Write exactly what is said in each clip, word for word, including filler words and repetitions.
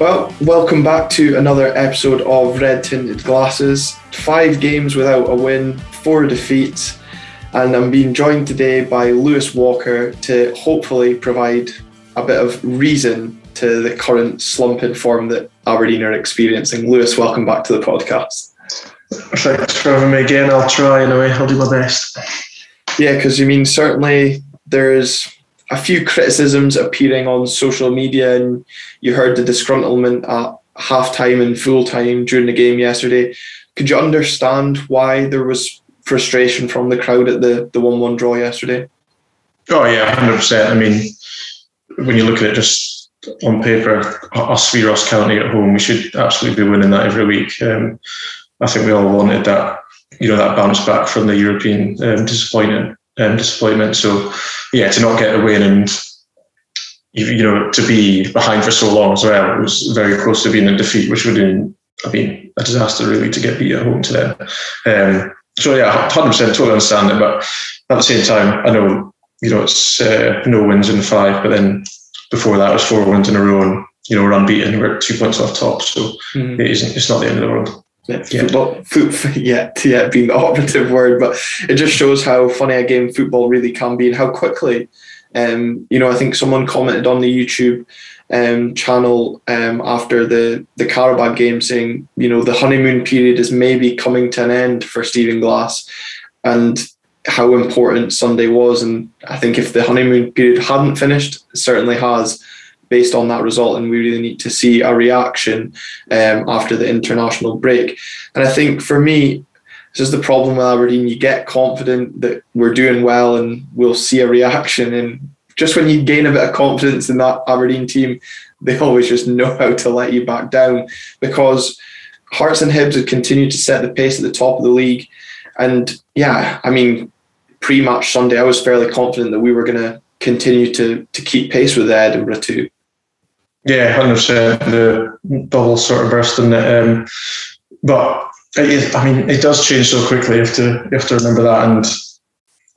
Well, welcome back to another episode of Red Tinted Glasses. Five games without a win, four defeats, and I'm being joined today by Lewis Walker to hopefully provide a bit of reason to the current slump in form that Aberdeen are experiencing. Lewis, welcome back to the podcast. Thanks for having me again. I'll try anyway, I'll do my best. Yeah, because you mean certainly there's a few criticisms appearing on social media, and you heard the disgruntlement at half-time and full-time during the game yesterday. Could you understand why there was frustration from the crowd at the, the one one draw yesterday? Oh yeah, one hundred percent. I mean, when you look at it just on paper, us v Ross County at home, we should absolutely be winning that every week. Um, I think we all wanted that, you know, that bounce back from the European um, disappointment. Um, disappointment. So, yeah, to not get a win and, you, you know, to be behind for so long as well, it was very close to being a defeat, which would have been, I mean, a disaster really to get beat at home to them. Um, so, yeah, one hundred percent totally understand it. But at the same time, I know, you know, it's uh, no wins in five, but then before that it was four wins in a row and, you know, we're unbeaten, we're two points off top. So mm. it isn't, it's not the end of the world. Yeah, yeah. Football, foot, yeah, yeah, being the operative word, but it just shows how funny a game football really can be and how quickly. Um, you know, I think someone commented on the YouTube um, channel um, after the the Carabao game saying, you know, the honeymoon period is maybe coming to an end for Stephen Glass, and how important Sunday was. And I think if the honeymoon period hadn't finished, it certainly has, based on that result, and we really need to see a reaction um, after the international break. And I think for me, this is the problem with Aberdeen. You get confident that we're doing well and we'll see a reaction, and just when you gain a bit of confidence in that Aberdeen team, they always just know how to let you back down, because Hearts and Hibs have continued to set the pace at the top of the league. And yeah, I mean, pre-match Sunday, I was fairly confident that we were going to continue to to keep pace with Edinburgh too. Yeah, one hundred percent. The bubble sort of burst in it. Um, but, it is, I mean, it does change so quickly. You have to, you have to remember that. And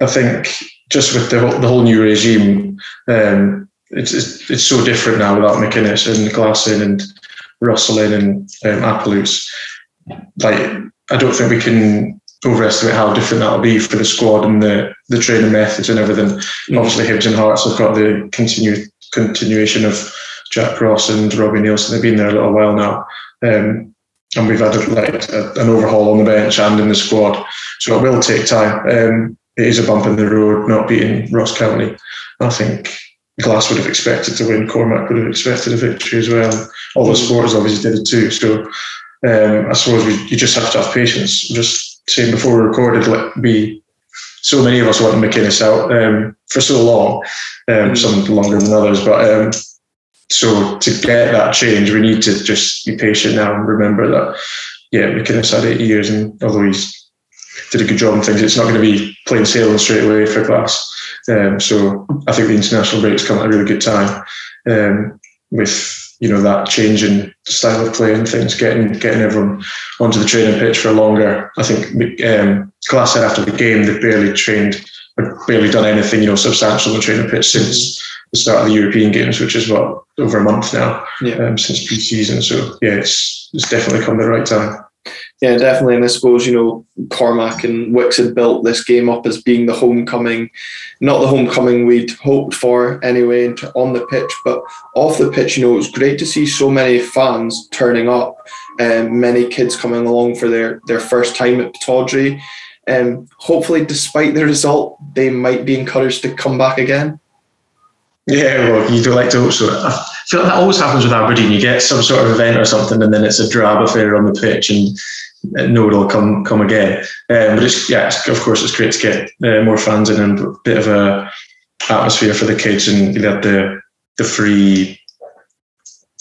I think just with the whole, the whole new regime, um, it's, it's it's so different now without McInnes and Glasson and Russell in and um, Appaloose. Like, I don't think we can overestimate how different that'll be for the squad and the, the training methods and everything. Mm-hmm. Obviously, Hibs and Hearts have got the continue, continuation of Jack Ross and Robbie Nielsen. They've been there a little while now, um, and we've had like a, an overhaul on the bench and in the squad, so it will take time. Um, it is a bump in the road not beating Ross County. I think Glass would have expected to win, Cormac would have expected a victory as well, all the supporters obviously did it too. So um, I suppose we, you just have to have patience. Just saying before we recorded, like, we so many of us wanted McInnes out um, for so long, um, some longer than others, but um, so to get that change, we need to just be patient now and remember that, yeah, McInnes had eight years, and although he's did a good job on things, it's not going to be plain sailing straight away for Glass. Um, so I think the international break's come at a really good time, um, with, you know, that change in style of play and things, getting getting everyone onto the training pitch for longer. I think um, Glass said after the game they've barely trained or barely done anything, you know, substantial on the training pitch since the start of the European games, which is what, over a month now, yeah. um, since pre-season. So yeah, it's it's definitely come at the right time. Yeah, definitely. And I suppose, you know, Cormac and Wicks had built this game up as being the homecoming, not the homecoming we'd hoped for anyway, on the pitch, but off the pitch, you know, it was great to see so many fans turning up, and um, many kids coming along for their, their first time at Pittodrie. And um, hopefully, despite the result, they might be encouraged to come back again. Yeah, well, you do like to hope so. I feel like that always happens with Aberdeen. You get some sort of event or something, and then it's a drab affair on the pitch, and no, it'll come come again. Um, but it's, yeah, of course, it's great to get uh, more fans in and a bit of a atmosphere for the kids, and they had the the free,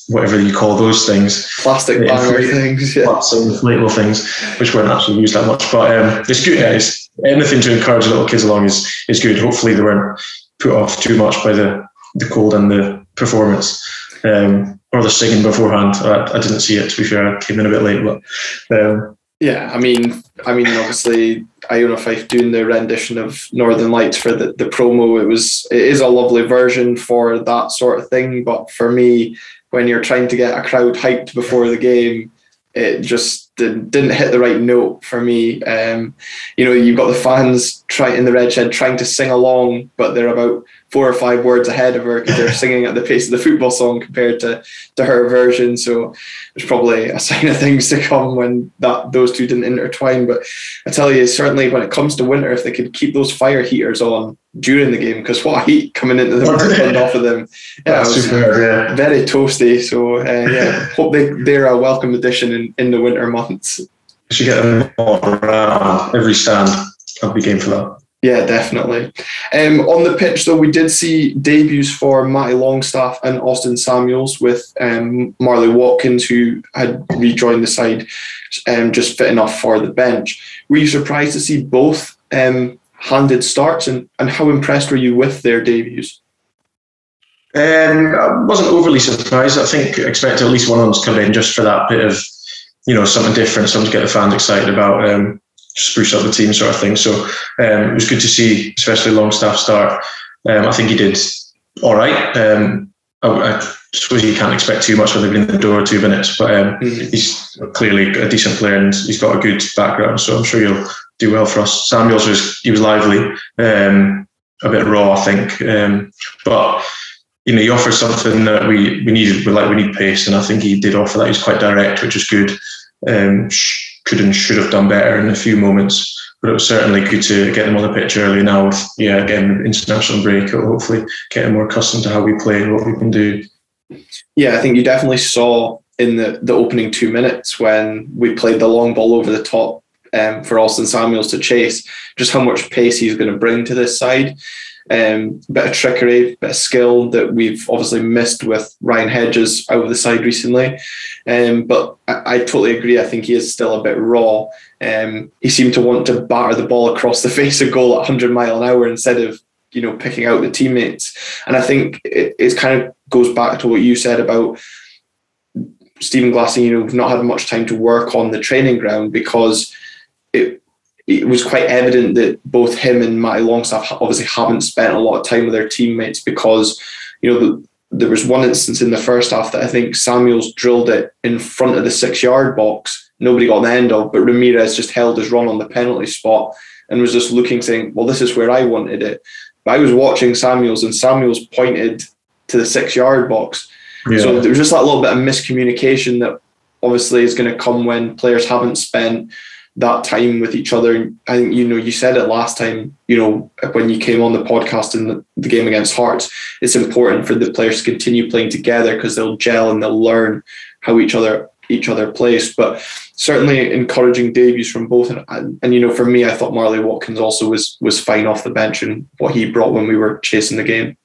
whatever you call those things, plastic banger things, yeah, inflatable things, which weren't actually used that much. But um, it's good, guys. Anything to encourage little kids along is is good. Hopefully, they weren't put off too much by the the cold and the performance, um, or the singing beforehand. I, I didn't see it, to be fair. I came in a bit late, but um, yeah, I mean, I mean, obviously, Iona Fife doing the rendition of Northern Lights for the, the promo. It was, it is a lovely version for that sort of thing, but for me, when you're trying to get a crowd hyped before the game, it just did, didn't hit the right note for me. Um, you know, you've got the fans trying in the red shed trying to sing along, but they're about four or five words ahead of her because they're singing at the pace of the football song compared to, to her version. So there's probably a sign of things to come when that those two didn't intertwine. But I tell you, certainly when it comes to winter, if they could keep those fire heaters on during the game, because what heat coming into the wind off of them. Yeah, that's was super, yeah. Very toasty. So uh, yeah, hope they, they're a welcome addition in, in the winter months. You should get them around every stand. I'll be game for that. Yeah, definitely. Um, on the pitch, though, we did see debuts for Matty Longstaff and Austin Samuels, with um, Marley Watkins, who had rejoined the side, um, just fit enough for the bench. Were you surprised to see both um, handed starts, and, and how impressed were you with their debuts? Um, I wasn't overly surprised. I think I expected at least one of them to come in just for that bit of, you know, something different, something to get the fans excited about. Um, spruce up the team sort of thing. So um, it was good to see, especially Longstaff start. Um, I think he did all right. Um, I, I suppose you can't expect too much when they've been in the door two minutes, but um, mm-hmm. he's clearly a decent player and he's got a good background, so I'm sure he'll do well for us. Samuels, was he was lively, um, a bit raw, I think. Um, but, you know, he offered something that we, we needed. Like, we need pace, and I think he did offer that. He was quite direct, which is good. Um, sh- could and should have done better in a few moments, but it was certainly good to get them on the pitch early now with, yeah, again, international break. It'll hopefully get them more accustomed to how we play and what we can do. Yeah, I think you definitely saw in the, the opening two minutes when we played the long ball over the top um, for Austin Samuels to chase, just how much pace he's going to bring to this side. Um, bit of trickery, bit of skill that we've obviously missed with Ryan Hedges out of the side recently. Um, but I, I totally agree. I think he is still a bit raw. Um, he seemed to want to batter the ball across the face of goal at one hundred mile an hour instead of, you know, picking out the teammates. And I think it it's kind of goes back to what you said about Stephen Glass, you know, not had much time to work on the training ground, because it It was quite evident that both him and Matty Longstaff obviously haven't spent a lot of time with their teammates, because, you know, there was one instance in the first half that I think Samuels drilled it in front of the six-yard box. Nobody got on the end of, but Ramirez just held his run on the penalty spot and was just looking, saying, well, this is where I wanted it. But I was watching Samuels, and Samuels pointed to the six-yard box. Yeah. So there was just that little bit of miscommunication that obviously is going to come when players haven't spent that time with each other. And I think, you know, you said it last time, you know, when you came on the podcast in the, the game against Hearts, it's important for the players to continue playing together because they'll gel and they'll learn how each other each other plays. But certainly encouraging debuts from both. And, and, and you know, for me, I thought Marley Watkins also was was fine off the bench, and what he brought when we were chasing the game.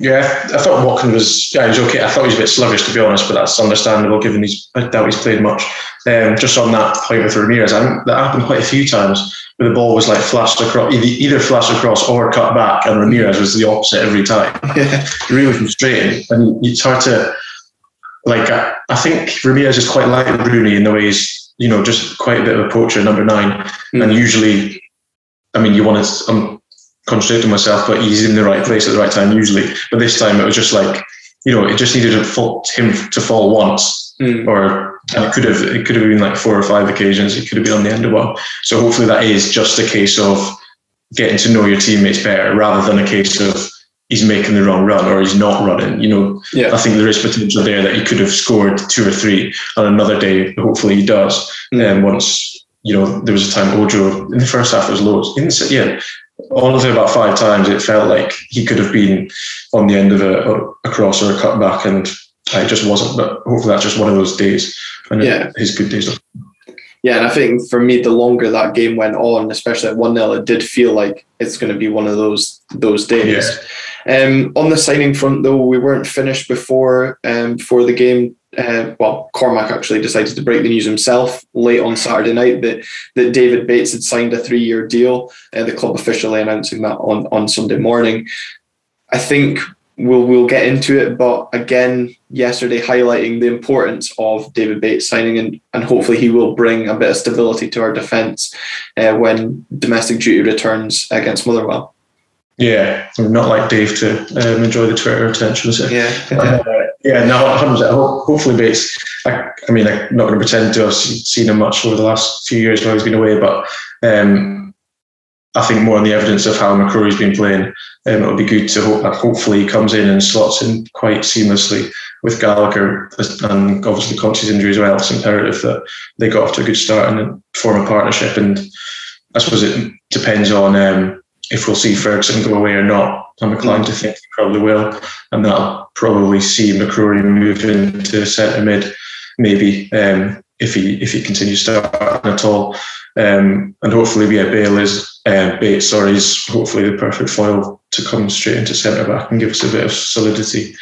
Yeah, I thought Watkins was, yeah, he was okay. I thought he was a bit sluggish, to be honest, but that's understandable given he's, I doubt he's played much. Um, just on that point with Ramirez, I think that happened quite a few times where the ball was like flashed across, either flashed across or cut back, and Ramirez was the opposite every time. Yeah. Really frustrating. And it's hard to, like, I, I think Ramirez is quite like Rooney in the way he's, you know, just quite a bit of a poacher, number nine. Mm. And usually, I mean, you want to, um, contradicting myself, but he's in the right place at the right time usually. But this time it was just like, you know, it just needed a fall, him to fall once, mm. or and it could have it could have been like four or five occasions. It could have been on the end of one. So hopefully that is just a case of getting to know your teammates better, rather than a case of he's making the wrong run or he's not running. You know, yeah. I think there is potential there that he could have scored two or three on another day. Hopefully he does. And mm. um, once, you know, there was a time Ojo in the first half was loads. In the, yeah. Honestly, about five times it felt like he could have been on the end of a, a cross or a cutback, and it just wasn't. But hopefully that's just one of those days, and yeah. his good days. Yeah, and I think for me, the longer that game went on, especially at one nil, it did feel like it's going to be one of those those days. Yeah. Um, on the signing front, though, we weren't finished before um, before the game. Uh, well, Cormac actually decided to break the news himself late on Saturday night that, that David Bates had signed a three-year deal, uh, the club officially announcing that on, on Sunday morning. I think we'll we'll get into it, but again, yesterday highlighting the importance of David Bates signing, and, and hopefully he will bring a bit of stability to our defence uh, when domestic duty returns against Motherwell. Yeah, I'm not like Dave to um, enjoy the Twitter attention. So. Yeah. Uh, Yeah, no, one hundred percent. Hopefully Bates, I, I mean, I'm not going to pretend to have seen him much over the last few years while he's been away, but um, I think more on the evidence of how McCrory's been playing, um, it'll be good to hope, hopefully he comes in and slots in quite seamlessly with Gallagher, and obviously Cox's injury as well. It's imperative that they got off to a good start and form a partnership, and I suppose it depends on um, if we'll see Ferguson go away or not. I'm inclined to think he probably will, and that'll probably see McCrory move into centre mid, maybe um, if he if he continues starting at all. Um, and hopefully, yeah, Bale is uh, Bates, sorry, is hopefully the perfect foil to come straight into centre back and give us a bit of solidity,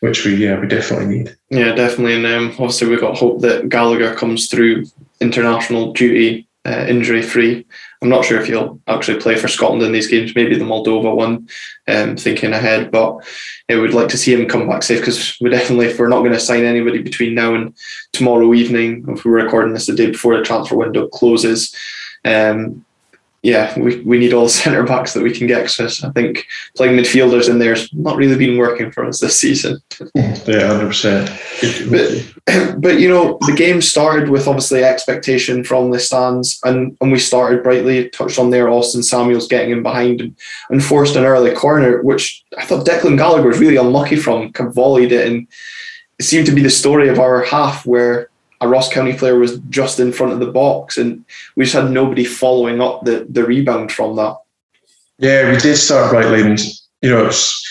which we yeah we definitely need. Yeah, definitely, and um, obviously we've got hope that Gallagher comes through international duty uh, injury free. I'm not sure if he'll actually play for Scotland in these games, maybe the Moldova one, um, thinking ahead, but I would like to see him come back safe, because we definitely, if we're not going to sign anybody between now and tomorrow evening, if we're recording this the day before the transfer window closes, um, yeah, we, we need all the centre-backs that we can get, because I think playing midfielders in there has not really been working for us this season. Yeah, one hundred percent. But, but, you know, the game started with obviously expectation from the stands, and, and we started brightly, touched on there, Austin Samuels getting in behind and, and forced an early corner, which I thought Declan Gallagher was really unlucky from, kind of volleyed it, and it seemed to be the story of our half, where a Ross County player was just in front of the box, and we just had nobody following up the, the rebound from that. Yeah, we did start brightly, and you know, it's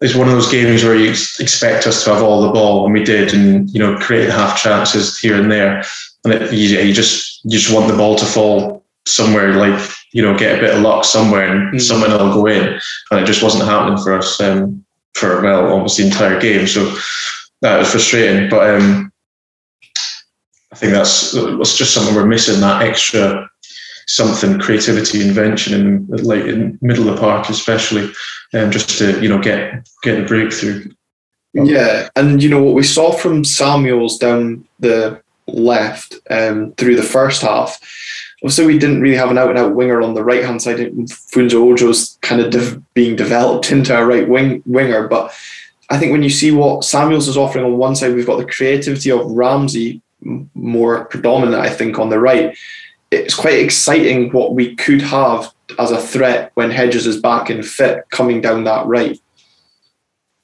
it's one of those games where you expect us to have all the ball, and we did, and you know, created half chances here and there, and it, you, you just you just want the ball to fall somewhere, like, you know, get a bit of luck somewhere, and mm. someone will go in, and it just wasn't happening for us um, for well almost the entire game. So that was frustrating, but. Um, I think that's that's just something we're missing, that extra something, creativity, invention, in like in middle of the park especially, um, just to, you know, get get a breakthrough. Yeah, and you know what we saw from Samuels down the left um, through the first half. Also, we didn't really have an out-and-out winger on the right-hand side. Funso Ojo's kind of de- being developed into a right wing winger, but I think when you see what Samuels is offering on one side, we've got the creativity of Ramsay, more predominant, I think, on the right. It's quite exciting what we could have as a threat when Hedges is back and fit, coming down that right.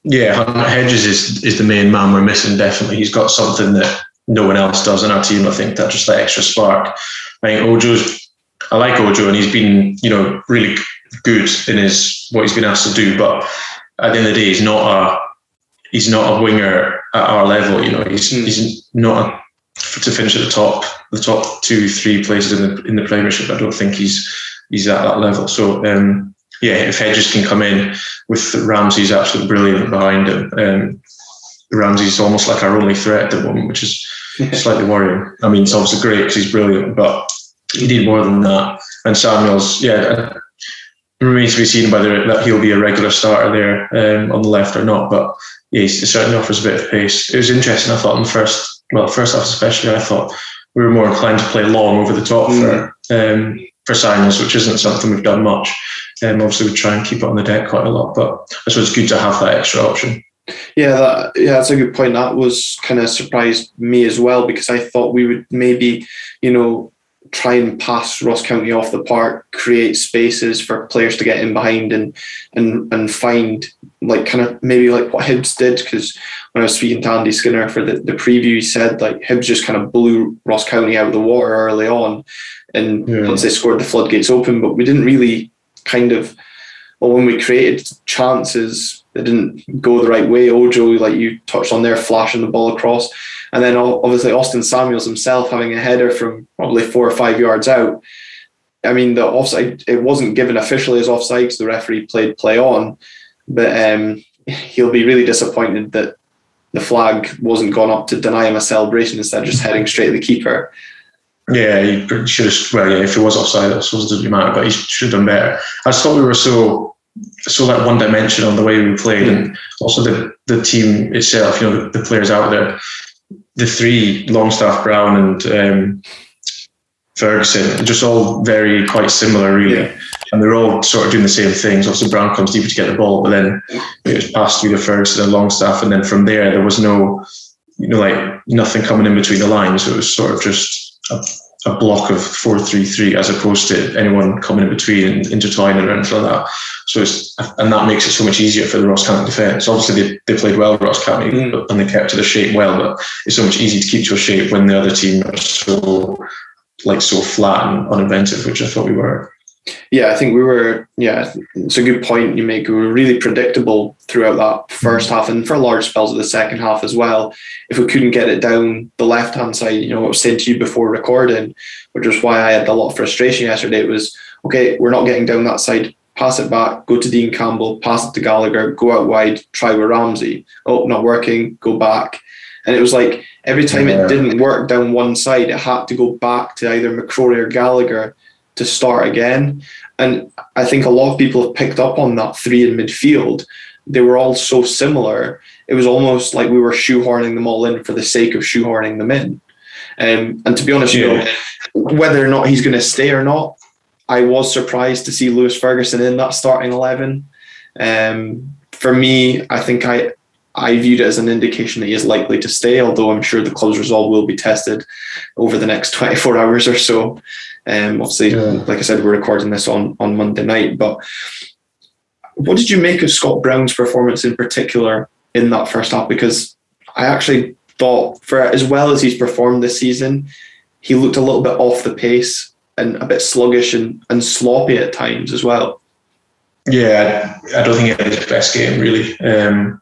Yeah, Hedges is is the main man we're missing, definitely. He's got something that no one else does in our team, I think, that just that extra spark. I think Ojo's, I like Ojo, and he's been, you know, really good in his what he's been asked to do, but at the end of the day, he's not a he's not a winger at our level, you know. He's mm. he's not a to finish at the top, the top two, three places in the in the Premiership. I don't think he's he's at that level. So um, yeah, if Hedges can come in with Ramsay's absolutely brilliant behind him. Um, Ramsay's almost like our only threat at the moment, which is slightly worrying. I mean, it's obviously great because he's brilliant, but he need more than that. And Samuels, yeah, it remains to be seen whether that he'll be a regular starter there um, on the left or not. But yeah, he certainly offers a bit of pace. It was interesting, I thought, in the first. Well, first off, especially, I thought we were more inclined to play long over the top mm. for um, for Samuels, which isn't something we've done much. Um, obviously, we try and keep it on the deck quite a lot, but I suppose it's good to have that extra option. Yeah, that, yeah, that's a good point. That was kind of surprised me as well, because I thought we would maybe, you know, try and pass Ross County off the park, create spaces for players to get in behind and and and find, like, kind of maybe like what Hibs did, because when I was speaking to Andy Skinner for the, the preview, he said, like, Hibs just kind of blew Ross County out of the water early on, and yeah. once they scored, the floodgates open, but we didn't really kind of, well, when we created chances, they didn't go the right way. Ojo, like you touched on there, flashing the ball across. And then obviously Austin Samuels himself having a header from probably four or five yards out. I mean, the offside, it wasn't given officially as offside because the referee played play on, but um, he'll be really disappointed that the flag wasn't gone up to deny him a celebration instead of just heading straight at the keeper. Yeah, he should have, well, yeah, if it was offside, I suppose it doesn't matter, but he should have done better. I just thought we were so... so that one dimension on the way we played, and also the, the team itself, you know, the, the players out there, the three, Longstaff, Brown and um, Ferguson, just all very quite similar really. Yeah. and they're all sort of doing the same things. Obviously, Brown comes deeper to get the ball, but then it was passed through to Ferguson and Longstaff, and then from there, there was no, you know, like nothing coming in between the lines. It was sort of just a, a block of four three three as opposed to anyone coming in between and intertwining or anything like that. So it's, and that makes it so much easier for the Ross County defence. Obviously, they, they played well, Ross County, mm. but, and they kept to the shape well, but it's so much easier to keep to a shape when the other team are so, like, so flat and uninventive, which I thought we were. Yeah, I think we were, yeah, it's a good point you make. We were really predictable throughout that first half and for large spells of the second half as well. If we couldn't get it down the left-hand side, you know, what I was saying to you before recording, which is why I had a lot of frustration yesterday, it was, okay, we're not getting down that side, pass it back, go to Dean Campbell, pass it to Gallagher, go out wide, try with Ramsay. Oh, not working, go back. And it was like every time yeah. it didn't work down one side, it had to go back to either McCrory or Gallagher to start again. And I think a lot of people have picked up on that three in midfield. They were all so similar. It was almost like we were shoehorning them all in for the sake of shoehorning them in. Um, and to be honest, yeah. you know, whether or not he's going to stay or not, I was surprised to see Lewis Ferguson in that starting eleven. Um, for me, I think I... I viewed it as an indication that he is likely to stay, although I'm sure the club's resolve will be tested over the next twenty-four hours or so. Um, obviously, yeah. like I said, we're recording this on, on Monday night, but what did you make of Scott Brown's performance in particular in that first half? Because I actually thought, for as well as he's performed this season, he looked a little bit off the pace and a bit sluggish and, and sloppy at times as well. Yeah, I don't think it was his best game, really. Um,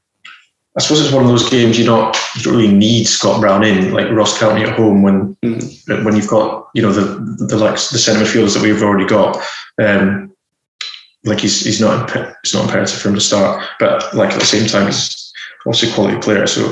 I suppose it's one of those games you don't you don't really need Scott Brown in, like Ross County at home, when mm. when you've got, you know, the the like the centre midfielders that we've already got. Um, like he's he's not it's not imperative for him to start, but like at the same time he's also a quality player. So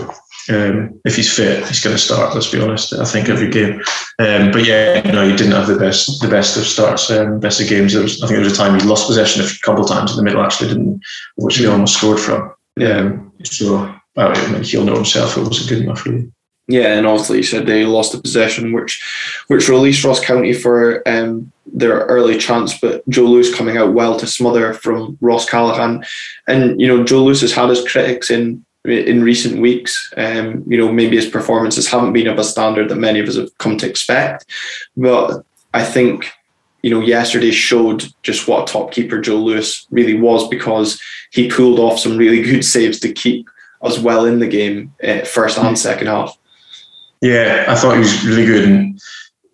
um, if he's fit, he's going to start. Let's be honest. I think every game. Um, but yeah, you know, he didn't have the best the best of starts, um, best of games. There was, I think there was a time he lost possession a couple of times in the middle, actually, didn't, which he almost scored from. Yeah, so I mean, he'll know himself it wasn't good enough, really. Yeah, and obviously you said they lost the possession, which which released Ross County for um, their early chance, but Joe Lewis coming out well to smother from Ross Callachan. And, you know, Joe Lewis has had his critics in in recent weeks. Um, you know, maybe his performances haven't been of a standard that many of us have come to expect. But I think, you know, yesterday showed just what a top keeper Joe Lewis really was, because he pulled off some really good saves to keep us well in the game, uh, first and second half. Yeah, I thought he was really good. And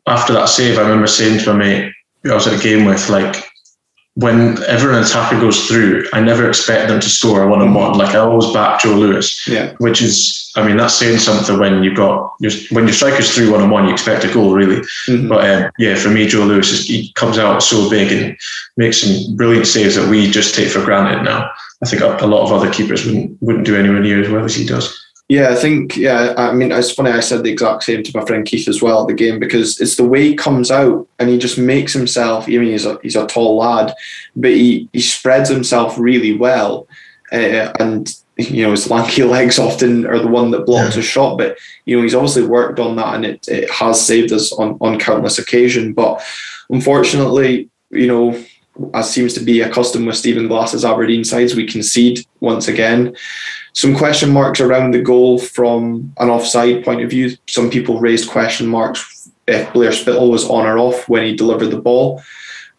after that save, I remember saying to my mate who I was at a game with, like, whenever an attacker goes through, I never expect them to score a one-on-one. Like, I always back Joe Lewis, yeah. which is, I mean, that's saying something when you've got, your, when your striker's through one-on-one, you expect a goal, really. Mm-hmm. But um, yeah, for me, Joe Lewis, is, he comes out so big and makes some brilliant saves that we just take for granted now. I think a lot of other keepers wouldn't wouldn't do anywhere near as well as he does. Yeah, I think, yeah, I mean, it's funny, I said the exact same to my friend Keith as well at the game, because it's the way he comes out and he just makes himself, I mean, he's a, he's a tall lad, but he, he spreads himself really well. Uh, and, you know, his lanky legs often are the one that blocks yeah. a shot, but, you know, he's obviously worked on that and it, it has saved us on, on countless occasions. But unfortunately, you know, as seems to be accustomed with Stephen Glass's Aberdeen sides, we concede once again. Some question marks around the goal from an offside point of view. Some people raised question marks if Blair Spittle was on or off when he delivered the ball.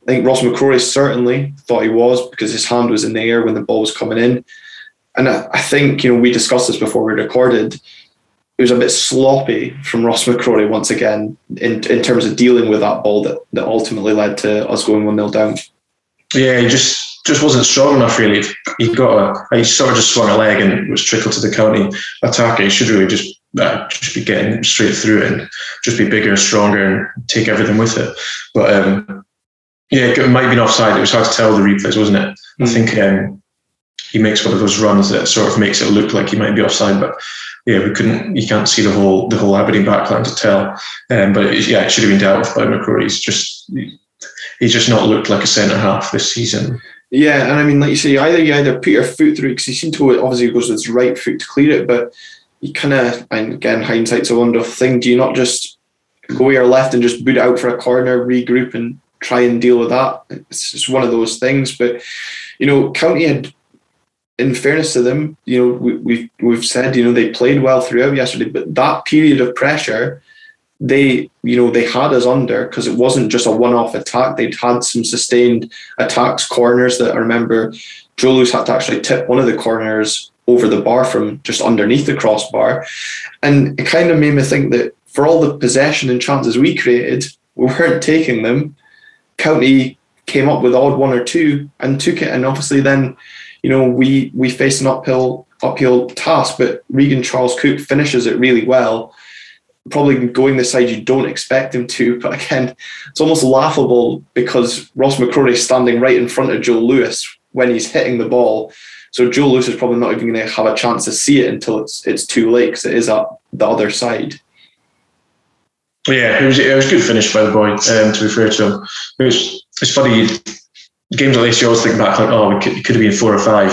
I think Ross McCrory certainly thought he was, because his hand was in the air when the ball was coming in. And I, I think, you know, we discussed this before we recorded, it was a bit sloppy from Ross McCrory once again in, in terms of dealing with that ball that, that ultimately led to us going one nil down. Yeah, he just, just wasn't strong enough, really. He got a, he sort of just swung a leg and was trickled to the County attacker. He should really just, uh, just be getting straight through it and just be bigger, stronger, and take everything with it. But um, yeah, it might have been offside. It was hard to tell the replays, wasn't it? Mm. I think um, he makes one of those runs that sort of makes it look like he might be offside, but yeah, we couldn't. You can't see the whole the whole Aberdeen backline to tell. Um, but it, yeah, it should have been dealt with by McCrory. He's just. He's just not looked like a centre-half this season. Yeah, and I mean, like you say, either you either put your foot through, because he seemed to, obviously he goes with his right foot to clear it, but you kind of, and again, hindsight's a wonderful thing, do you not just go your left and just boot it out for a corner, regroup and try and deal with that. It's just one of those things. But, you know, County had, in fairness to them, you know, we, we've, we've said, you know, they played well throughout yesterday, but that period of pressure, they, you know, they had us under, because it wasn't just a one-off attack. They'd had some sustained attacks, corners that I remember Joe Lewis had to actually tip one of the corners over the bar from just underneath the crossbar. And it kind of made me think that for all the possession and chances we created, we weren't taking them. County came up with odd one or two and took it. And obviously then, you know, we, we faced an uphill, uphill task, but Regan Charles-Cook finishes it really well, probably going the side you don't expect him to. But again, it's almost laughable because Ross McCrory is standing right in front of Joe Lewis when he's hitting the ball. So Joe Lewis is probably not even going to have a chance to see it until it's it's too late, because it is at the other side. Yeah, it was, it was a good finish by the boy, um, to be fair to him. It was, it's funny, games like this, you always think back, like, oh, it could, it could have been four or five,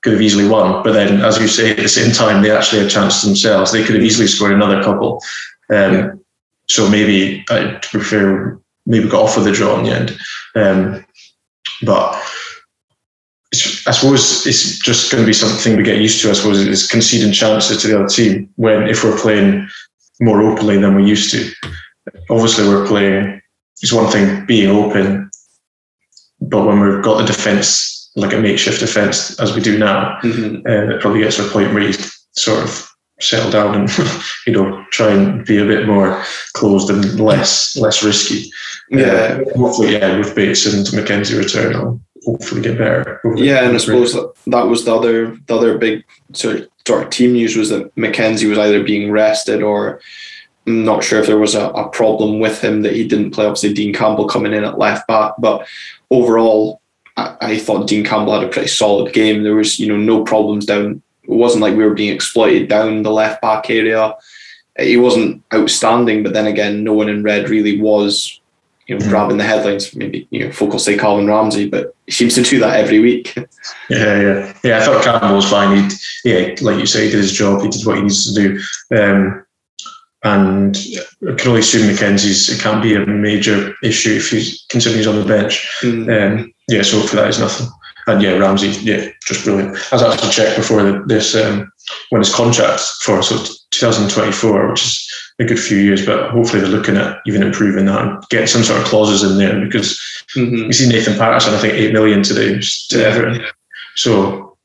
could have easily won. But then, as you say, at the same time, they actually had a chance to themselves. They could have easily scored another couple. Um, yeah. So maybe, uh, to be fair, maybe got off with a draw in the end. Um, but I suppose it's just going to be something we get used to, I suppose, is conceding chances to the other team when, if we're playing more openly than we used to. Obviously, we're playing, it's one thing being open, but when we've got a defence, like a makeshift defence, as we do now, mm-hmm. uh, it probably gets to a point where you sort of settle down and, you know, try and be a bit more closed and less less risky. Yeah. Uh, hopefully, yeah, with Bates and McKenzie return, I'll hopefully get better. Yeah, and I suppose that, that was the other the other big sort of, sort of team news, was that McKenzie was either being rested or I'm not sure if there was a, a problem with him that he didn't play. Obviously, Dean Campbell coming in at left back, but overall, I, I thought Dean Campbell had a pretty solid game. There was, you know, no problems down. It wasn't like we were being exploited down the left back area. He wasn't outstanding, but then again, no one in red really was, you know, mm. grabbing the headlines. Maybe, you know, folk will say Calvin Ramsay, but he seems to do that every week. Yeah, yeah, yeah. I thought Campbell was fine. He, yeah, like you say, he did his job. He did what he needs to do, um, and I can only assume McKenzie's. It can't be a major issue if he's considering he's on the bench. Mm. Um, yeah, so hopefully that is nothing. And yeah, Ramsey, yeah, just brilliant. I was actually checked before this um, when his contract for so twenty twenty-four, which is a good few years, but hopefully they're looking at even improving that and getting some sort of clauses in there, because mm-hmm. we see Nathan Patterson, I think eight million today to yeah. Everton. So,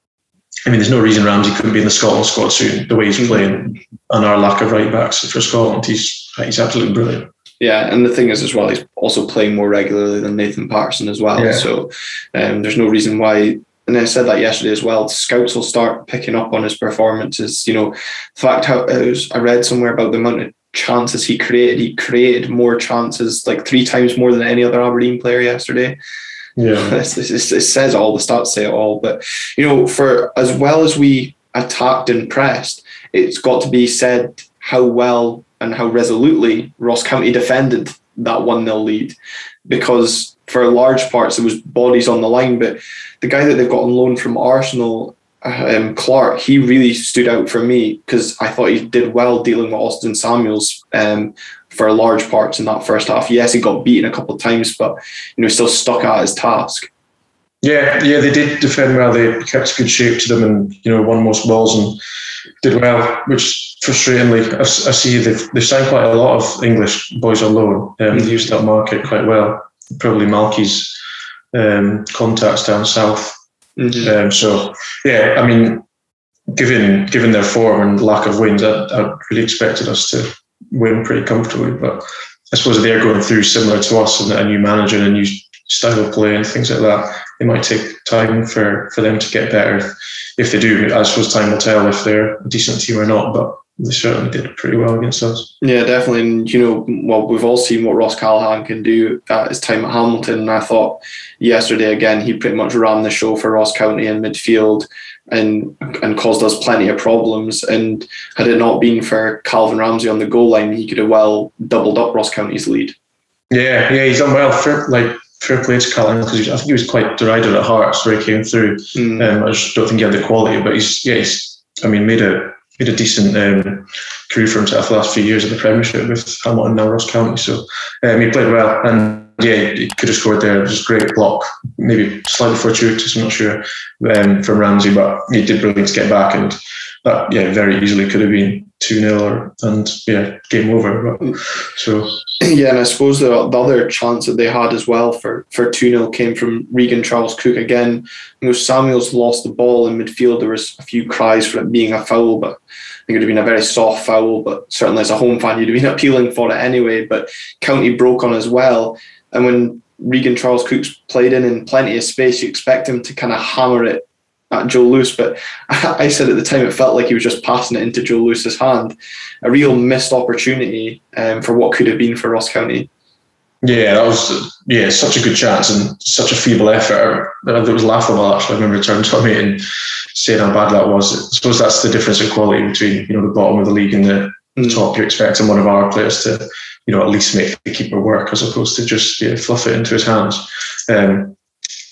I mean, there's no reason Ramsey couldn't be in the Scotland squad soon, the way he's mm-hmm. playing, and our lack of right backs for Scotland. He's he's absolutely brilliant. Yeah, and the thing is as well, he's also playing more regularly than Nathan Patterson as well. Yeah. So um, there's no reason why, and I said that yesterday as well, scouts will start picking up on his performances. You know, in fact, how, was, I read somewhere about the amount of chances he created. He created more chances, like three times more than any other Aberdeen player yesterday. Yeah, it says all, the stats say it all. But, you know, for as well as we attacked and pressed, it's got to be said how well and how resolutely Ross County defended that one nil lead, because for large parts it was bodies on the line. But the guy that they've got on loan from Arsenal, um, Clark, he really stood out for me because I thought he did well dealing with Austin Samuels um, for large parts in that first half. Yes, he got beaten a couple of times, but you know, still stuck at his task. Yeah, yeah, they did defend well. They kept good shape to them, and you know, won most balls and did well, which frustratingly, I, I see they've, they've signed quite a lot of English boys on loan. Um, mm-hmm. They used that market quite well. Probably Malky's um, contacts down south. Mm-hmm. Um, so, yeah, I mean, given given their form and lack of wins, I, I really expected us to win pretty comfortably. But I suppose they're going through similar to us, and a new manager and a new style of play and things like that. It might take time for, for them to get better. If they do, I suppose time will tell if they're a decent team or not, but they certainly did pretty well against us. Yeah, definitely. And, you know, well, we've all seen what Ross Callachan can do at his time at Hamilton. And I thought yesterday, again, he pretty much ran the show for Ross County in midfield and and caused us plenty of problems. And had it not been for Calvin Ramsay on the goal line, he could have well doubled up Ross County's lead. Yeah, yeah, he's done well. For, like, fair play to Callum, because I think he was quite derided at Hearts where he came through. Mm. Um, I just don't think he had the quality, but he's, yeah, he's, I mean, made a made a decent um, career for himself the last few years at the Premiership with Hamilton, now Ross County. So um, he played well, and yeah, he could have scored there. It was a great block, maybe slightly fortuitous, I'm not sure, um, from Ramsay, but he did brilliant to get back, and that, yeah, very easily could have been two nil, and yeah, game over. But, so yeah, and I suppose the, the other chance that they had as well for, for two nil came from Regan Charles-Cook again. You know, Samuels lost the ball in midfield. There was a few cries for it being a foul, but it would have been a very soft foul, but certainly as a home fan, you'd have been appealing for it anyway. But County broke on as well. And when Regan Charles-Cook's played in in plenty of space, you expect him to kind of hammer it at Joe Lewis. But I said at the time, it felt like he was just passing it into Joe Lewis's hand. A real missed opportunity um, for what could have been for Ross County. Yeah, that was yeah such a good chance and such a feeble effort. That was laughable, actually. I remember turning to me and saying how bad that was. I suppose that's the difference in quality between, you know, the bottom of the league and the mm. top. You're expecting one of our players to, you know, at least make the keeper work, as opposed to just yeah, fluff it into his hands. Um,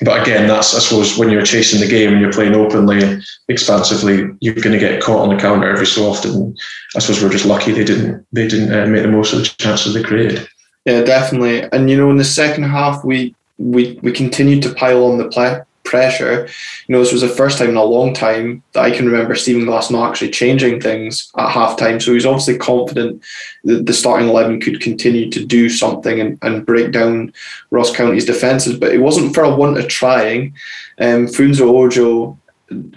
but again, that's I suppose when you're chasing the game and you're playing openly and expansively, you're going to get caught on the counter every so often. I suppose we're just lucky they didn't they didn't uh, make the most of the chances they created. Yeah, definitely. And, you know, in the second half, we we, we continued to pile on the play, pressure. You know, this was the first time in a long time that I can remember Stephen Glass not actually changing things at halftime. So he was obviously confident that the starting eleven could continue to do something and, and break down Ross County's defences. But it wasn't for a want of trying. Um, Funso Ojo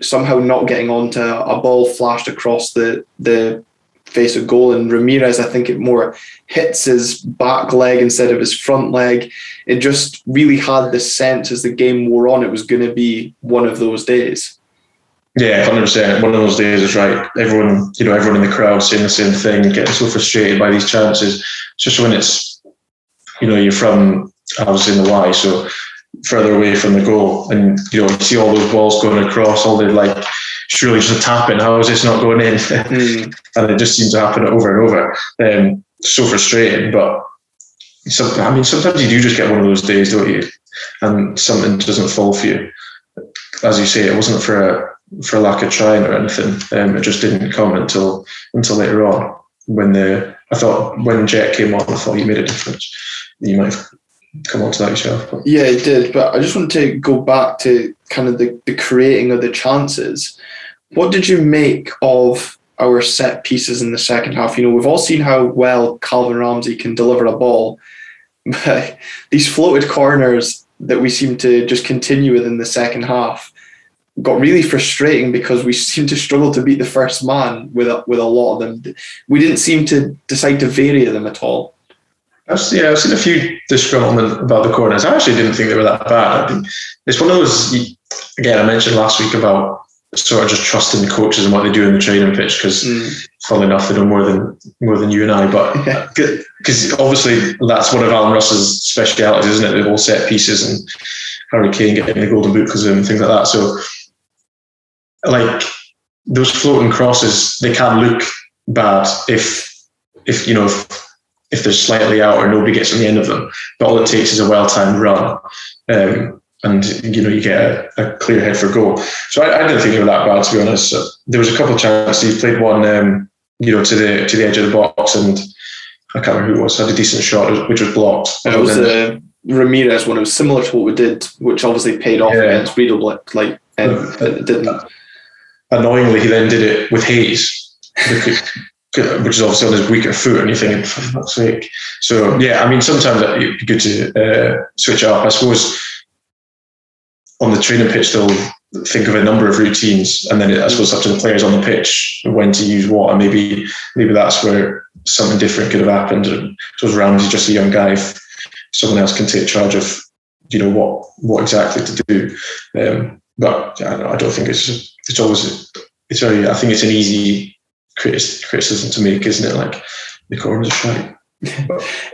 somehow not getting onto a ball flashed across the the face a goal, and Ramirez, I think it more hits his back leg instead of his front leg. It just really had this sense as the game wore on, it was going to be one of those days. Yeah, one hundred percent. One of those days is right. Everyone, you know, everyone in the crowd saying the same thing, getting so frustrated by these chances. Just when it's, you know, you're from, I was in the Y, so further away from the goal, and, you know, you see all those balls going across, all the like, surely just a tap in, how is this not going in? mm. And it just seems to happen over and over. Um, so frustrating, but something, I mean, sometimes you do just get one of those days, don't you? And something doesn't fall for you. As you say, it wasn't for a, for a lack of trying or anything. Um, it just didn't come until until later on. When the I thought when Jet came on, I thought he made a difference. You might have come on to that yourself. But. Yeah, it did. But I just want to go back to kind of the, the creating of the chances. What did you make of our set pieces in the second half? You know, we've all seen how well Calvin Ramsay can deliver a ball, but these floated corners that we seem to just continue with in the second half got really frustrating because we seemed to struggle to beat the first man with a, with a lot of them. We didn't seem to decide to vary them at all. I've seen, yeah, I've seen a few disgruntlement about the corners. I actually didn't think they were that bad. I think it's one of those, again, I mentioned last week about sort of just trusting the coaches and what they do in the training pitch, because mm. funnily enough, they know more than more than you and I. But because obviously that's one of Alan Russ's specialities, isn't it? The whole set pieces and Harry Kane getting the golden boot because of him and things like that. So, like, those floating crosses, they can look bad if if you know. If, if they're slightly out or nobody gets on the end of them. But all it takes is a well-timed run. Um, and, you know, you get a, a clear head for goal. So I, I didn't think they were that bad, to be honest. So there was a couple of chances. He played one, um, you know, to the to the edge of the box, and I can't remember who it was, had a decent shot, which was blocked. It was the Ramirez one. It was similar to what we did, which obviously paid off yeah. against Riedel, like, and it didn't. Annoyingly, he then did it with Hayes. Which is obviously on his weaker foot, and you're thinking, for fuck's sake. So, yeah, I mean, sometimes it'd be good to uh, switch up. I suppose on the training pitch, they'll think of a number of routines, and then it, I suppose up to the players on the pitch when to use what, and maybe maybe that's where something different could have happened. And I suppose Ramsey's just a young guy. If someone else can take charge of, you know, what what exactly to do. Um, but I don't, I don't think it's it's always it's very. I think it's an easy criticism to make, isn't it? Like, the corners are shite.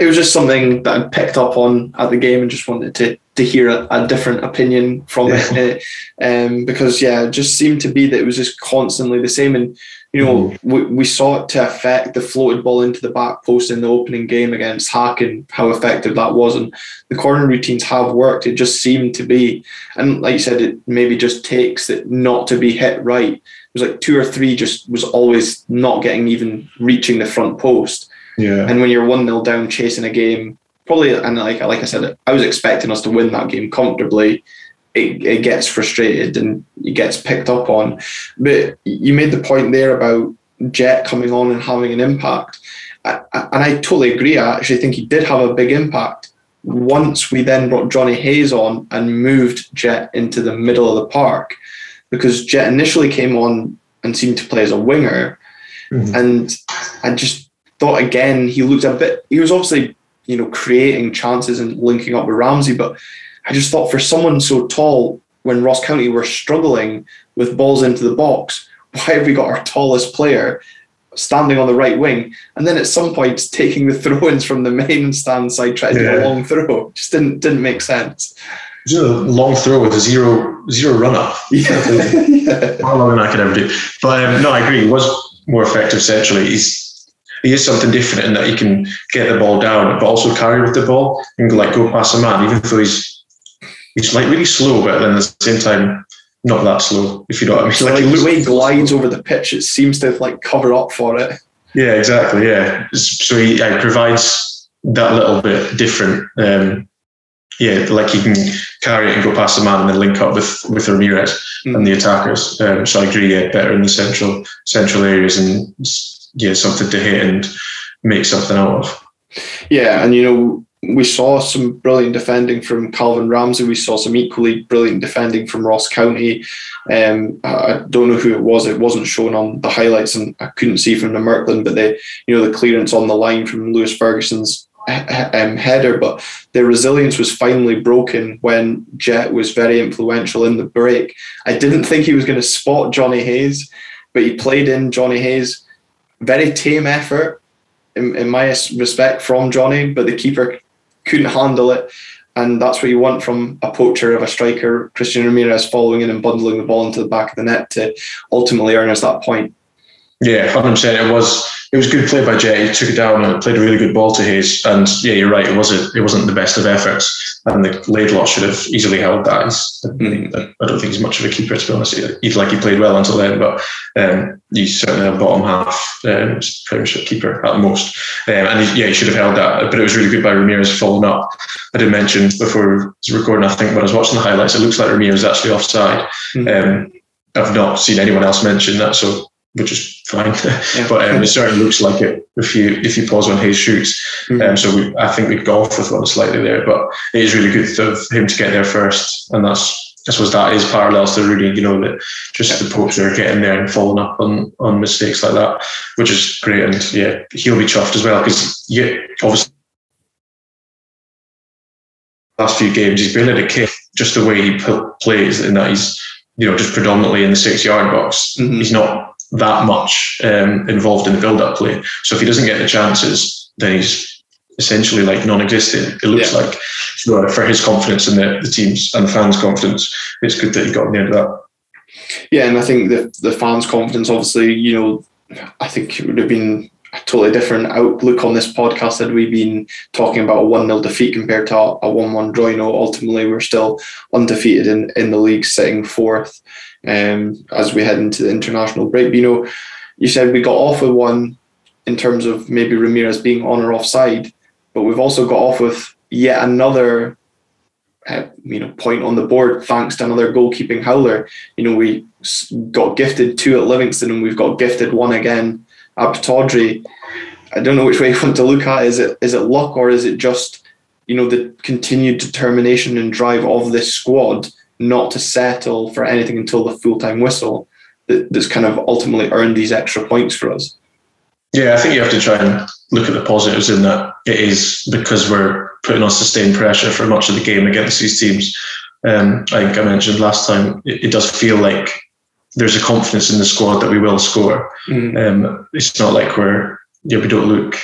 It was just something that I picked up on at the game and just wanted to to hear a, a different opinion from yeah. it. Um, because, yeah, it just seemed to be that it was just constantly the same. And, you know, mm. we, we saw it to affect the floated ball into the back post in the opening game against Hack and how effective that was. And the corner routines have worked. It just seemed to be, and like you said, it maybe just takes it not to be hit right. It was like two or three just was always not getting even reaching the front post. Yeah. And when you're one nil down chasing a game, probably, and like like I said, I was expecting us to win that game comfortably. It, it gets frustrated and it gets picked up on. But you made the point there about Jet coming on and having an impact. I, I, and I totally agree. I actually think he did have a big impact. Once we then brought Johnny Hayes on and moved Jet into the middle of the park, because Jet initially came on and seemed to play as a winger. Mm-hmm. And I just thought, again, he looked a bit, he was obviously, you know, creating chances and linking up with Ramsay, but I just thought for someone so tall, when Ross County were struggling with balls into the box, why have we got our tallest player standing on the right wing and then at some point taking the throw-ins from the main stand side, trying to yeah. do a long throw? Just didn't didn't make sense. You know, long throw with a zero zero runner. Yeah, yeah. Far longer than I could ever do. But um, no, I agree. He was more effective centrally. He's he is something different in that he can get the ball down, but also carry with the ball and like go past a man, even though he's. He's like really slow, but then at the same time, not that slow, if you know what I mean. Like, like the way he glides over the pitch, it seems to like cover up for it. Yeah, exactly. Yeah. So he yeah, provides that little bit different. Um, yeah, like he can carry it and go past the man and then link up with, with Ramirez mm. and the attackers. Um, so I agree, yeah, better in the central central areas and yeah, something to hit and make something out of. Yeah, and you know, we saw some brilliant defending from Calvin Ramsay. We saw some equally brilliant defending from Ross County. Um, I don't know who it was. It wasn't shown on the highlights, and I couldn't see from the Merkland. But the, you know, the clearance on the line from Lewis Ferguson's um, header. But their resilience was finally broken when Jet was very influential in the break. I didn't think he was going to spot Johnny Hayes, but he played in Johnny Hayes. Very tame effort, in, in my respect, from Johnny. But the keeper couldn't handle it, and that's what you want from a poacher of a striker, Christian Ramirez, following in and bundling the ball into the back of the net to ultimately earn us that point. Yeah, one hundred percent. It was it was good play by Jet. He took it down and played a really good ball to Hayes. And yeah, you're right. It wasn't it wasn't the best of efforts, and the Laidlaw should have easily held that. Mm-hmm. I don't think he's much of a keeper, to be honest. He'd like he played well until then, but um, he's certainly a bottom half um, Premiership keeper at the most. Um, and he, yeah, he should have held that. But it was really good by Ramirez following up. I did mention before recording, I think when I was watching the highlights, it looks like Ramirez was actually offside. Mm-hmm. Um, I've not seen anyone else mention that, so. Which is fine, yeah. But um, it certainly looks like it if you if you pause on Hayes' shoots. Mm-hmm. Um, so we, I think we go off with one slightly there, but it is really good of him to get there first, and that's I suppose that is parallels to Rooney, you know, that just yeah. the poacher getting there and following up on, on mistakes like that, which is great, and yeah, he'll be chuffed as well because yeah, obviously the last few games he's been at a kick just the way he plays, and that he's you know just predominantly in the six yard box. Mm-hmm. He's not that much um, involved in the build-up play. So if he doesn't get the chances, then he's essentially like non-existent. It looks yeah. like so for his confidence and the, the team's and the fans' confidence, it's good that he got in the end of that. Yeah, and I think the the fans' confidence, obviously, you know, I think it would have been a totally different outlook on this podcast had we been talking about a one nil defeat compared to a one one draw. You know, ultimately we're still undefeated in, in the league, sitting fourth. Um, as we head into the international break. But, you know, you said we got off with one in terms of maybe Ramirez being on or offside, but we've also got off with yet another uh, you know, point on the board thanks to another goalkeeping howler. You know, we got gifted two at Livingston and we've got gifted one again at Pittodrie. I don't know which way you want to look at it. Is it, is it luck or is it just, you know, the continued determination and drive of this squad not to settle for anything until the full-time whistle that, that's kind of ultimately earned these extra points for us? Yeah, I think you have to try and look at the positives in that it is because we're putting on sustained pressure for much of the game against these teams. Um, I think I mentioned last time, it, it does feel like there's a confidence in the squad that we will score. Mm. Um, it's not like we're, yeah, we don't look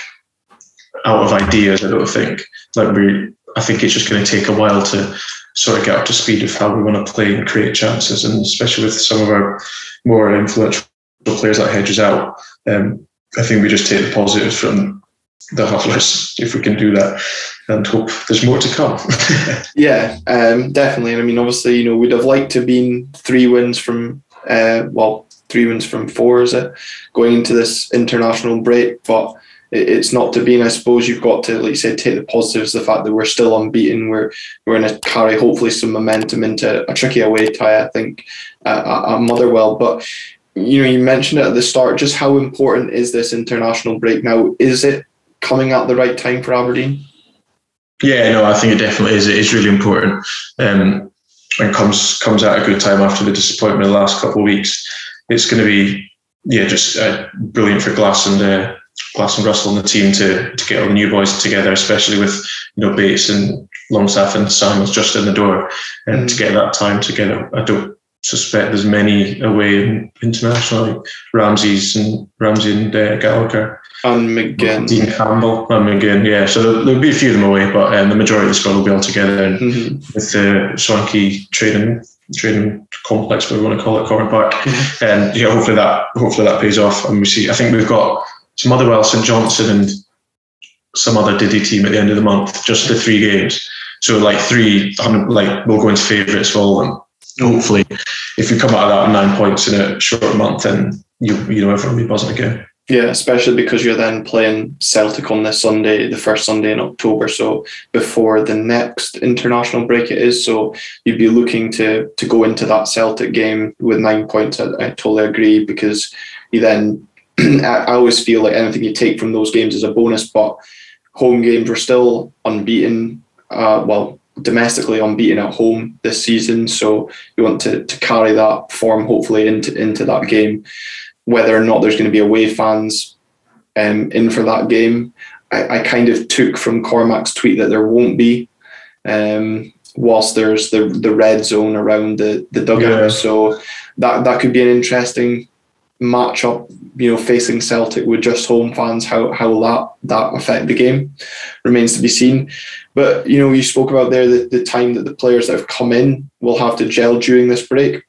out of ideas, I don't think. Like we, I think it's just going to take a while to sort of get up to speed with how we want to play and create chances, and especially with some of our more influential players like Hedges out, um, I think we just take the positives from the hustlers if we can do that and hope there's more to come. Yeah, um, definitely. And I mean, obviously, you know, we'd have liked to have been three wins from, uh, well, three wins from four, is it, going into this international break, but it's not to be. And I suppose you've got to, like you said, take the positives, the fact that we're still unbeaten, we're we're going to carry hopefully some momentum into a tricky away tie, I think, at, at Motherwell. But you know, you mentioned it at the start, just how important is this international break now? Is it coming at the right time for Aberdeen? Yeah, no, I think it definitely is. It is really important, um, and comes comes at a good time after the disappointment of the last couple of weeks. It's going to be, yeah, just uh, brilliant for Glass and uh, Glass and Russell and the team to to get all the new boys together, especially with you know Bates and Longstaff and Samuels just in the door, and mm. to get that time together. I don't suspect there's many away internationally. Ramsay's and Ramsay and uh, Gallagher. And McGinn. Dean Campbell and McGinn, yeah. So there'll, there'll be a few of them away, but um, the majority of the squad will be all together. And mm-hmm. with the Swanky training training complex, whatever we want to call it, Cormac Park. Mm-hmm. And yeah, hopefully that hopefully that pays off. And we see, I think we've got some Motherwell, St Johnson, and some other Diddy team at the end of the month. Just the three games. So like three, like we'll go into favourites for all of them. Hopefully, if you come out of that with nine points in a short month, then you you know everyone will be buzzing again. Yeah, especially because you're then playing Celtic on this Sunday, the first Sunday in October, so before the next international break it is. So you'd be looking to to go into that Celtic game with nine points. I, I totally agree, because you then I always feel like anything you take from those games is a bonus. But home games were still unbeaten. Uh, well. domestically unbeaten at home this season, so you want to, to carry that form hopefully into into that game. Whether or not there's going to be away fans um, in for that game, I, I kind of took from Cormac's tweet that there won't be um, whilst there's the the red zone around the, the dugout, yeah. So that, that could be an interesting match-up, you know, facing Celtic with just home fans, how how will that, that affect the game? Remains to be seen. But, you know, you spoke about there the, the time that the players that have come in will have to gel during this break.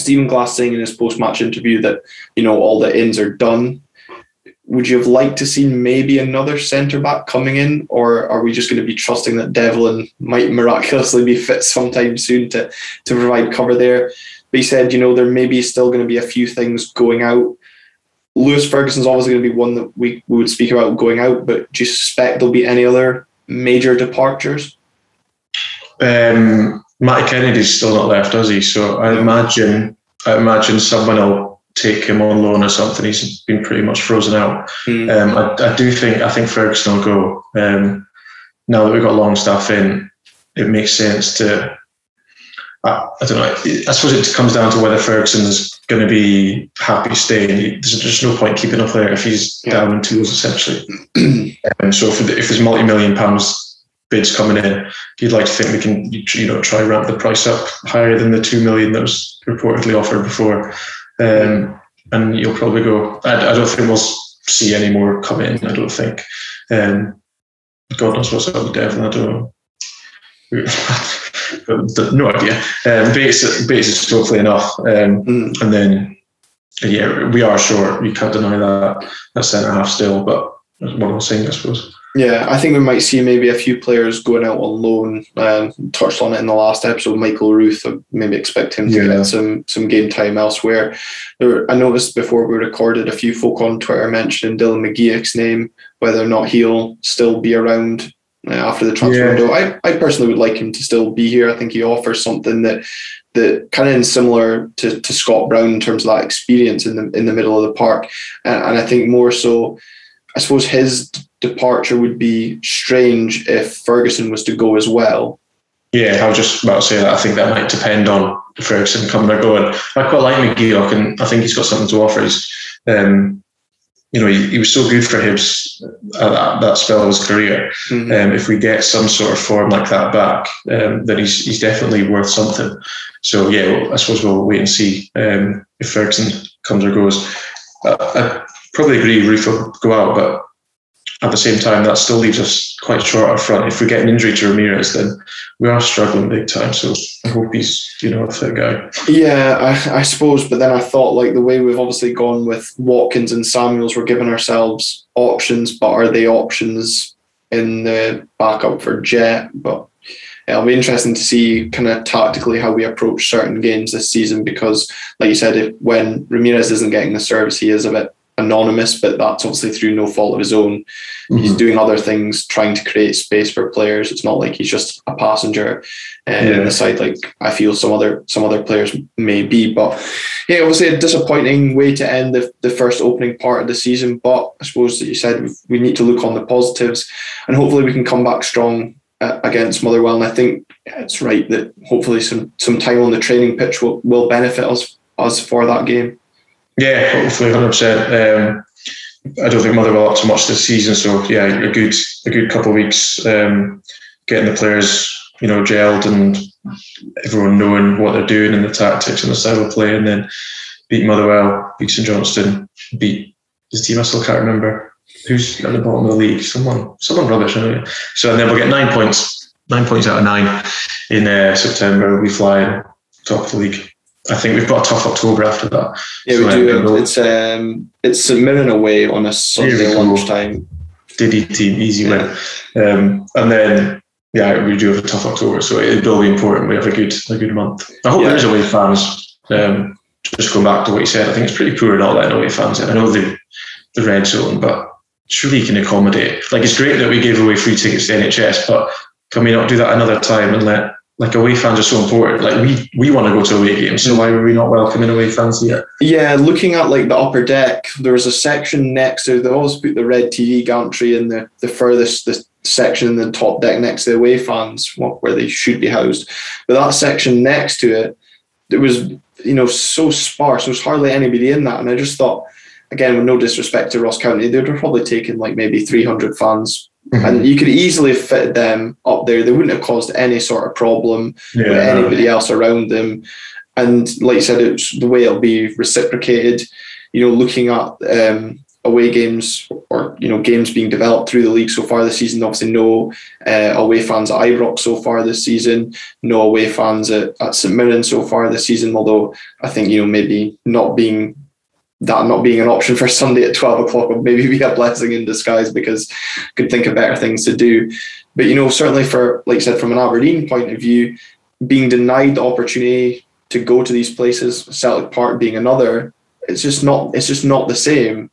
Stephen Glass saying in his post-match interview that, you know, all the ins are done. Would you have liked to see maybe another centre-back coming in, or are we just going to be trusting that Devlin might miraculously be fit sometime soon to, to provide cover there? But he said, you know, there may be still going to be a few things going out. Lewis Ferguson's obviously going to be one that we, we would speak about going out, but do you suspect there'll be any other major departures? Um, Matty Kennedy's still not left, has he? So I imagine, I imagine someone will take him on loan or something. He's been pretty much frozen out. Mm. Um, I, I do think, I think Ferguson will go. Um, now that we've got Longstaff in, it makes sense to... I don't know. I suppose it comes down to whether Ferguson's going to be happy staying. There's just no point keeping a player if he's yeah. down in tools, essentially. um, so for the, if there's multi-million pounds bids coming in, you'd like to think we can, you know, try ramp the price up higher than the two million that was reportedly offered before. Um, and you'll probably go. I, I don't think we'll see any more come in. I don't think. Um, God knows what's up with Devlin. I don't know. No idea. Um, Bates, Bates is still playing off, um, mm. and then yeah, we are short. We can't deny that that centre half still, but that's what I'm saying, I suppose. Yeah, I think we might see maybe a few players going out on loan. Um, touched on it in the last episode. Michael Ruth, I maybe expect him to yeah. get some some game time elsewhere. There were, I noticed before we recorded, a few folk on Twitter mentioning Dylan McGeoch's name, whether or not he'll still be around after the transfer yeah. window. I, I personally would like him to still be here. I think he offers something that that kind of is similar to, to Scott Brown in terms of that experience in the in the middle of the park. And, and I think more so, I suppose his departure would be strange if Ferguson was to go as well. Yeah, I was just about to say that. I think that might depend on Ferguson coming or going. I quite like McGeoch, and I think he's got something to offer. He's, um, you know, he, he was so good for Hibs at that, that spell of his career. Mm-hmm. Um, if we get some sort of form like that back, um, then he's he's definitely worth something. So yeah, well, I suppose we'll wait and see um, if Ferguson comes or goes. Uh, I probably agree Ruth will go out, but at the same time, that still leaves us quite short up front. If we get an injury to Ramirez, then we are struggling big time. So I hope he's, you know, a third guy. Yeah, I, I suppose. But then I thought, like, the way we've obviously gone with Watkins and Samuels, we're giving ourselves options, but are they options in the backup for Jet? But it'll be interesting to see kind of tactically how we approach certain games this season, because, like you said, if, when Ramirez isn't getting the service, he is a bit anonymous, but that's obviously through no fault of his own. Mm-hmm. He's doing other things, trying to create space for players. It's not like he's just a passenger uh, yeah. in the side, like I feel some other some other players may be. But yeah, obviously a disappointing way to end the, the first opening part of the season. But I suppose that you said we need to look on the positives, and hopefully we can come back strong uh, against Motherwell. And I think it's right that hopefully some some time on the training pitch will, will benefit us us for that game. Yeah, hopefully, one hundred percent. Um, I don't think Motherwell up to much this season, so yeah, a good a good couple of weeks um, getting the players, you know, gelled and everyone knowing what they're doing and the tactics and the style of play, and then beat Motherwell, beat St Johnstone, beat this team I still can't remember who's at the bottom of the league. Someone, someone rubbish, anyway. So and then we'll get nine points, nine points out of nine in uh, September. We'll be flying top of the league. I think we've got a tough October after that. Yeah, so we do. It's um, it's St Mirren away on a Sunday lunchtime. Diddy team, easy yeah. win. Um, and then, yeah, we do have a tough October, so it will be important. We have a good a good month. I hope yeah. there is away fans. Um, just going back to what you said, I think it's pretty poor not letting away fans in. I know the the red zone, but surely you can accommodate. Like, it's great that we gave away free tickets to N H S, but can we not do that another time and let... Like, away fans are so important. Like, we, we want to go to away games, so why were we not welcoming away fans here? Yeah, looking at, like, the upper deck, there was a section next to... They always put the red T V gantry in the, the furthest the section in the top deck next to the away fans, where they should be housed. But that section next to it, it was, you know, so sparse. There was hardly anybody in that. And I just thought, again, with no disrespect to Ross County, they would have probably taken, like, maybe three hundred fans. Mm-hmm. And you could easily fit them up there. They wouldn't have caused any sort of problem yeah. with anybody else around them. And like you said, it's the way it'll be reciprocated. You know, looking at um, away games or, you know, games being developed through the league so far this season, obviously no uh, away fans at Ibrox so far this season, no away fans at, at St Mirren so far this season, although I think, you know, maybe not being... that not being an option for Sunday at twelve o'clock would maybe be a blessing in disguise, because I could think of better things to do. But, you know, certainly for, like I said, from an Aberdeen point of view, being denied the opportunity to go to these places, Celtic Park being another, it's just not it's just not the same.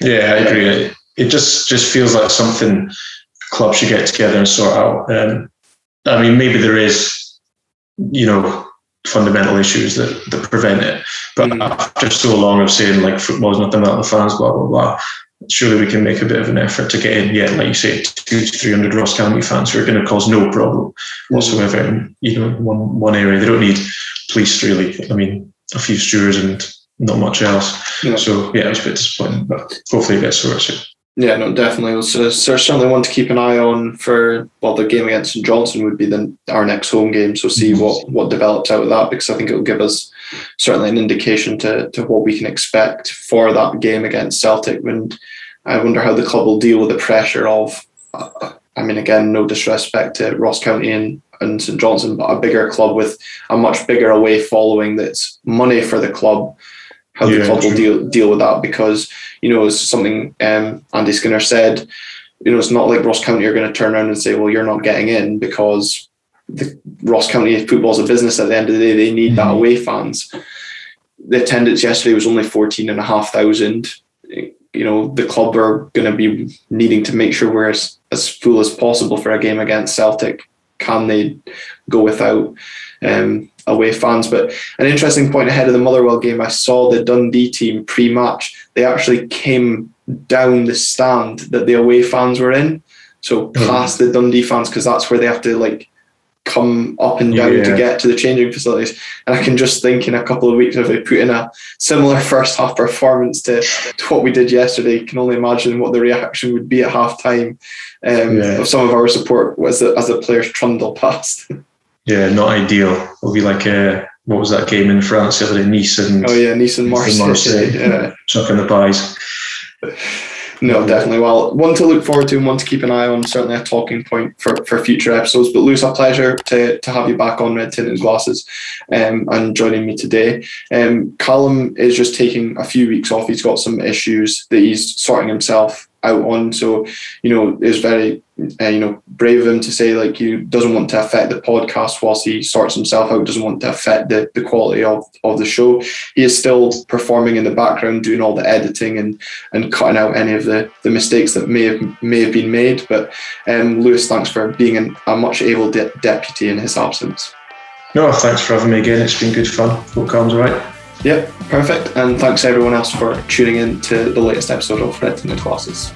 Yeah, I agree. It, it just, just feels like something clubs should get together and sort out. Um, I mean, maybe there is, you know, fundamental issues that, that prevent it, but mm. after so long of saying like football's nothing about the fans, blah blah blah, surely we can make a bit of an effort to get in. Yeah, like you say, two to three hundred Ross County fans who are going to cause no problem whatsoever. And, you know, one one area they don't need police really. I mean, a few stewards and not much else. Yeah. So yeah, it was a bit disappointing, but hopefully it gets sorted. Yeah, no, definitely. So, so certainly one to keep an eye on for, well, the game against St Johnstone would be the, our next home game. So see what, what develops out of that, because I think it will give us certainly an indication to, to what we can expect for that game against Celtic. And I wonder how the club will deal with the pressure of, I mean, again, no disrespect to Ross County and, and St Johnstone, but a bigger club with a much bigger away following that's money for the club. How yeah, the club will deal deal with that, because, you know, it's something um, Andy Skinner said. You know, it's not like Ross County are going to turn around and say, "Well, you're not getting in," because the Ross County football is a business. At the end of the day, they need mm-hmm. that away fans. The attendance yesterday was only fourteen and a half thousand. You know, the club are going to be needing to make sure we're as, as full as possible for a game against Celtic. Can they go without um, away fans? But an interesting point ahead of the Motherwell game, I saw the Dundee team pre-match, they actually came down the stand that the away fans were in, so past the Dundee fans, because that's where they have to like come up and down yeah. to get to the changing facilities. And I can just think in a couple of weeks, if they put in a similar first half performance to, to what we did yesterday, you can only imagine what the reaction would be at half time um, yeah. of some of our support as the, as the players trundle past. Yeah, not ideal. It'll be like a, what was that game in France the other day? Nice and oh yeah, Nice and Marseille, Marseille yeah. chucking the buys. No, definitely. Well, one to look forward to and one to keep an eye on, certainly a talking point for, for future episodes. But Lewis, a pleasure to, to have you back on Red Tinted Glasses um, and joining me today. Um, Callum is just taking a few weeks off. He's got some issues that he's sorting himself out on. So, you know, it's very, uh, you know, brave of him to say, like, he doesn't want to affect the podcast whilst he sorts himself out, doesn't want to affect the, the quality of, of the show. He is still performing in the background, doing all the editing and and cutting out any of the, the mistakes that may have may have been made. But um, Lewis, thanks for being an, a much able de- deputy in his absence. No, thanks for having me again. It's been good fun. Hope Calm's all right. Yep, perfect. And thanks everyone else for tuning in to the latest episode of Red Tinted Glasses.